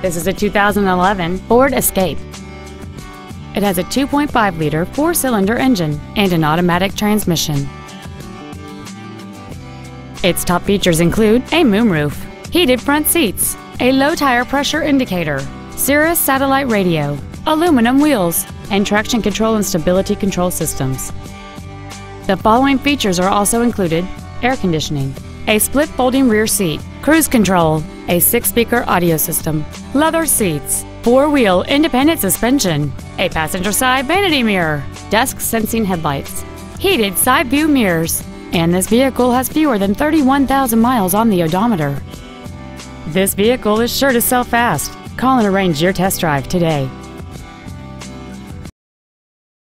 This is a 2011 Ford Escape. It has a 2.5-liter four-cylinder engine and an automatic transmission. Its top features include a moonroof, heated front seats, a low tire pressure indicator, Sirius satellite radio, aluminum wheels, and traction control and stability control systems. The following features are also included: air conditioning, a split folding rear seat, cruise control, a 6-speaker audio system, leather seats, 4-wheel independent suspension, a passenger side vanity mirror, dusk sensing headlights, heated side view mirrors, and this vehicle has fewer than 31,000 miles on the odometer. This vehicle is sure to sell fast. Call and arrange your test drive today.